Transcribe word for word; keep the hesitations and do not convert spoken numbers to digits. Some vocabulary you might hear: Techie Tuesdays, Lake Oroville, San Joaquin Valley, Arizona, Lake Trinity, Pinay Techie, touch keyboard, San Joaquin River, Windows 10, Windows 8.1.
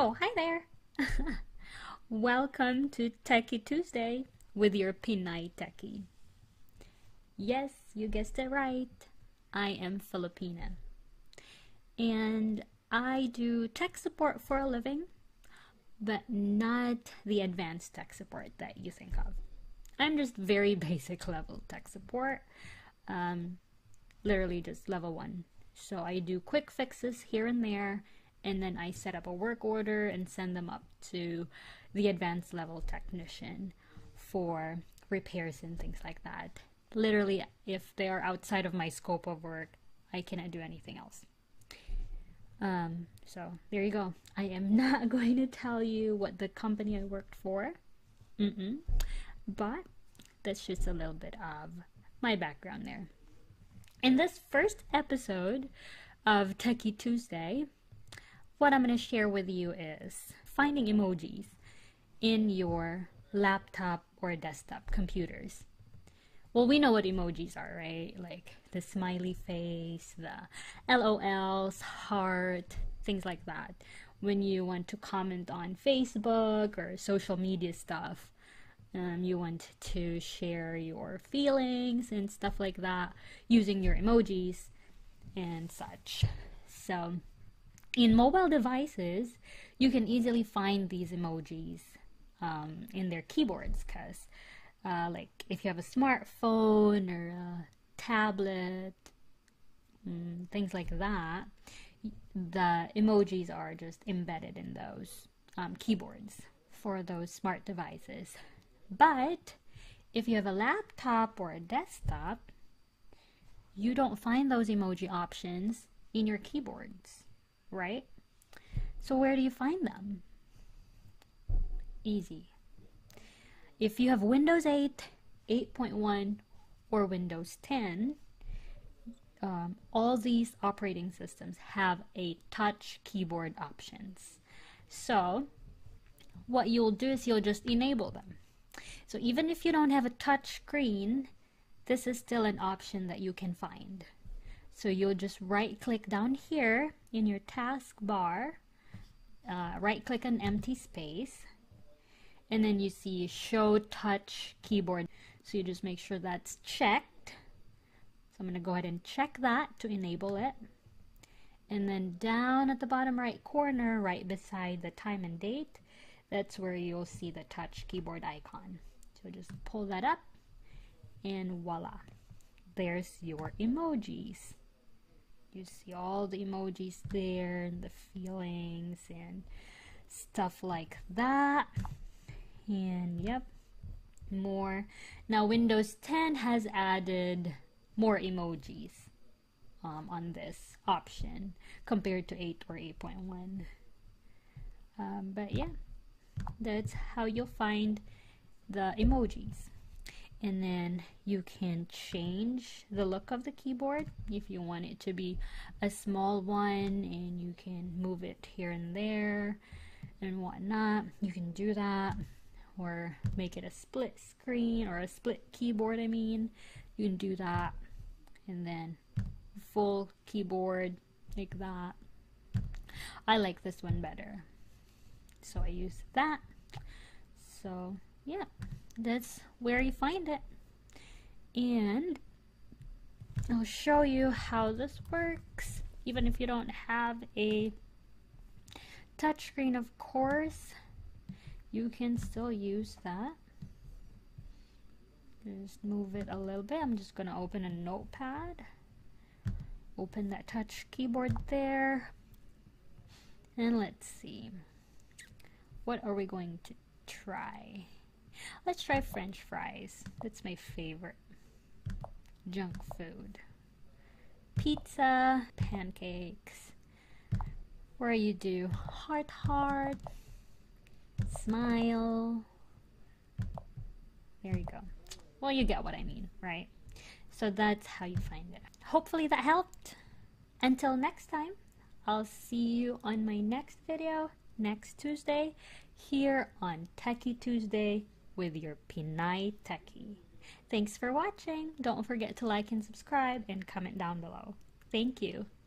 Oh, hi there! Welcome to Techie Tuesday with your Pinay Techie. Yes, you guessed it right. I am Filipina. And I do tech support for a living, but not the advanced tech support that you think of. I'm just very basic level tech support, um, literally just level one. So I do quick fixes here and there, and then I set up a work order and send them up to the advanced level technician for repairs and things like that. Literally, if they are outside of my scope of work, I cannot do anything else. Um, so there you go. I am not going to tell you what the company I worked for. Mm-mm. But that's just a little bit of my background there. In this first episode of Techie Tuesday, what I'm going to share with you is finding emojis in your laptop or desktop computers. Well, we know what emojis are, right? Like the smiley face, the L O Ls, heart, things like that. When you want to comment on Facebook or social media stuff, Um, you want to share your feelings and stuff like that using your emojis and such. So in mobile devices, you can easily find these emojis um, in their keyboards, because uh, like if you have a smartphone or a tablet, mm, things like that, the emojis are just embedded in those um, keyboards for those smart devices. But if you have a laptop or a desktop, you don't find those emoji options in your keyboards, right? So where do you find them? Easy. If you have Windows eight, eight point one, or Windows ten, um, all these operating systems have a touch keyboard options. So what you'll do is you'll just enable them. So even if you don't have a touch screen, this is still an option that you can find. So you'll just right click down here in your taskbar, uh, right click on empty space, and then you see show touch keyboard. So you just make sure that's checked. So I'm going to go ahead and check that to enable it. And then down at the bottom right corner, right beside the time and date, that's where you'll see the touch keyboard icon. So just pull that up and voila, there's your emojis. You see all the emojis there and the feelings and stuff like that. And yep, more. Now Windows ten has added more emojis um, on this option compared to eight or eight point one. Um, but yeah. That's how you'll find the emojis. And then you can change the look of the keyboard if you want it to be a small one, and you can move it here and there and whatnot. You can do that, or make it a split screen or a split keyboard. I mean, you can do that, and then full keyboard like that. I like this one better, so I use that. So yeah, that's where you find it, and I'll show you how this works even if you don't have a touchscreen. Of course, you can still use that. Just move it a little bit. I'm just gonna open a notepad, open that touch keyboard there, and let's see. What are we going to try? Let's try French fries. That's my favorite junk food. Pizza, pancakes. Where you do heart, heart, smile. There you go. Well, you get what I mean, right? So that's how you find it. Hopefully that helped. Until next time, I'll see you on my next video. Next Tuesday here on Techie Tuesday with your Pinay Techie. Thanks for watching. Don't forget to like and subscribe and comment down below. Thank you.